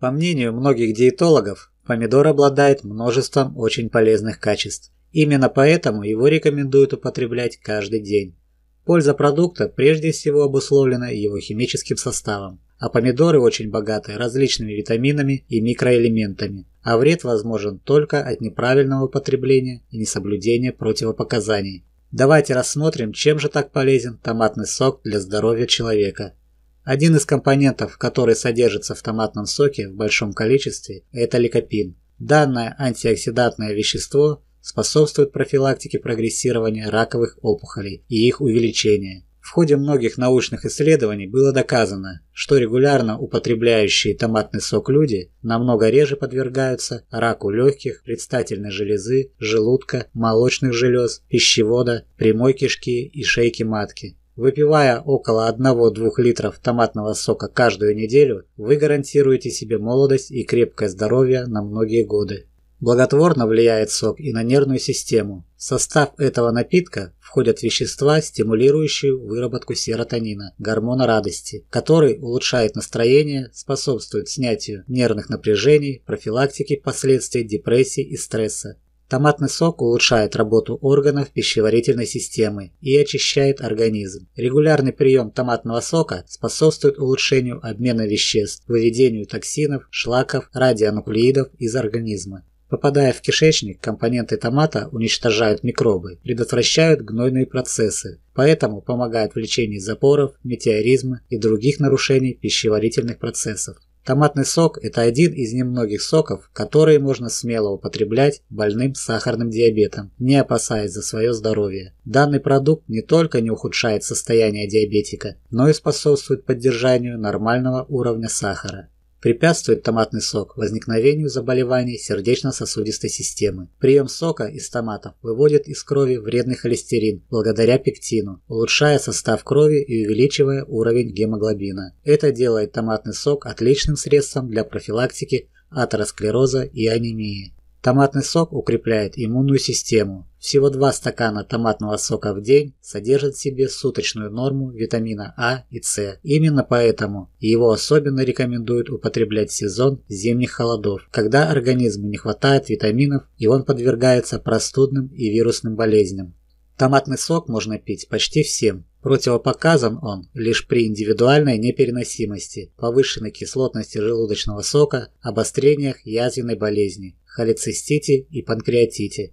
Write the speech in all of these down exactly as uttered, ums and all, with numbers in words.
По мнению многих диетологов, помидор обладает множеством очень полезных качеств. Именно поэтому его рекомендуют употреблять каждый день. Польза продукта прежде всего обусловлена его химическим составом, а помидоры очень богаты различными витаминами и микроэлементами, а вред возможен только от неправильного потребления и несоблюдения противопоказаний. Давайте рассмотрим, чем же так полезен томатный сок для здоровья человека. Один из компонентов, который содержится в томатном соке в большом количестве, это ликопин. Данное антиоксидантное вещество способствует профилактике прогрессирования раковых опухолей и их увеличения. В ходе многих научных исследований было доказано, что регулярно употребляющие томатный сок люди намного реже подвергаются раку легких, предстательной железы, желудка, молочных желез, пищевода, прямой кишки и шейки матки. Выпивая около одного-двух литров томатного сока каждую неделю, вы гарантируете себе молодость и крепкое здоровье на многие годы. Благотворно влияет сок и на нервную систему. В состав этого напитка входят вещества, стимулирующие выработку серотонина, гормона радости, который улучшает настроение, способствует снятию нервных напряжений, профилактике последствий депрессии и стресса. Томатный сок улучшает работу органов пищеварительной системы и очищает организм. Регулярный прием томатного сока способствует улучшению обмена веществ, выведению токсинов, шлаков, радионуклеидов из организма. Попадая в кишечник, компоненты томата уничтожают микробы, предотвращают гнойные процессы, поэтому помогают в лечении запоров, метеоризма и других нарушений пищеварительных процессов. Томатный сок – это один из немногих соков, которые можно смело употреблять больным сахарным диабетом, не опасаясь за свое здоровье. Данный продукт не только не ухудшает состояние диабетика, но и способствует поддержанию нормального уровня сахара. Препятствует томатный сок возникновению заболеваний сердечно-сосудистой системы. Прием сока из томатов выводит из крови вредный холестерин благодаря пектину, улучшая состав крови и увеличивая уровень гемоглобина. Это делает томатный сок отличным средством для профилактики атеросклероза и анемии. Томатный сок укрепляет иммунную систему. Всего два стакана томатного сока в день содержат в себе суточную норму витамина А и С. Именно поэтому его особенно рекомендуют употреблять в сезон зимних холодов, когда организму не хватает витаминов и он подвергается простудным и вирусным болезням. Томатный сок можно пить почти всем. Противопоказан он лишь при индивидуальной непереносимости, повышенной кислотности желудочного сока, обострениях язвенной болезни, холецистите и панкреатите.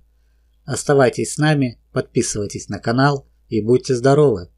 Оставайтесь с нами, подписывайтесь на канал и будьте здоровы!